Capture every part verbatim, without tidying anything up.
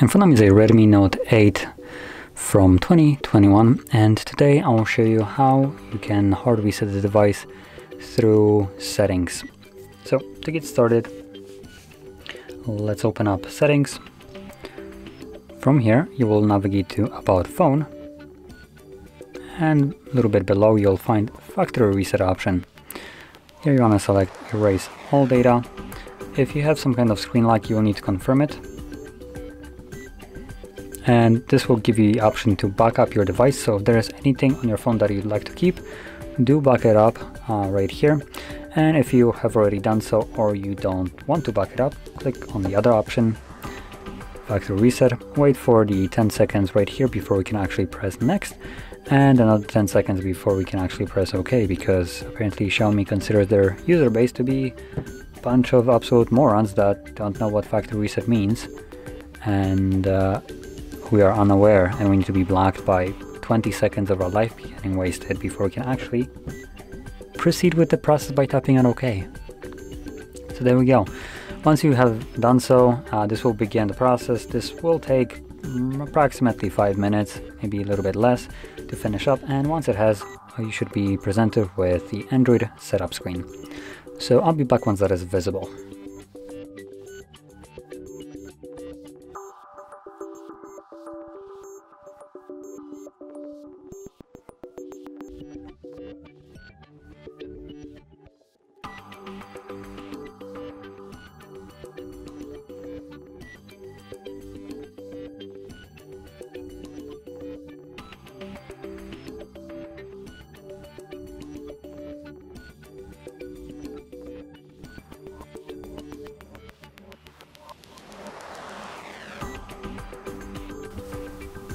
In front of me is a Redmi Note eight from twenty twenty-one, and today I will show you how you can hard reset the device through settings. So to get started, let's open up settings. From here you will navigate to about phone, and a little bit below you'll find factory reset option. Here you want to select erase all data. If you have some kind of screen lock, you will need to confirm it, and this will give you the option to back up your device. So if there is anything on your phone that you'd like to keep, do back it up uh, right here. And if you have already done so or you don't want to back it up, click on the other option, factory reset, wait for the ten seconds right here before we can actually press next, and another ten seconds before we can actually press OK, because apparently Xiaomi considers their user base to be a bunch of absolute morons that don't know what factory reset means, and uh, we are unaware, and we need to be blocked by twenty seconds of our life getting wasted before we can actually proceed with the process by tapping on OK. So there we go. Once you have done so, uh, this will begin the process. This will take approximately five minutes, maybe a little bit less, to finish up, and once it has, you should be presented with the Android setup screen. So I'll be back once that is visible.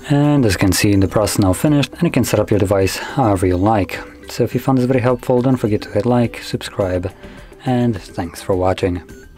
And as you can see, the process now finished, and you can set up your device however you like. So if you found this very helpful, don't forget to hit like, subscribe, and thanks for watching.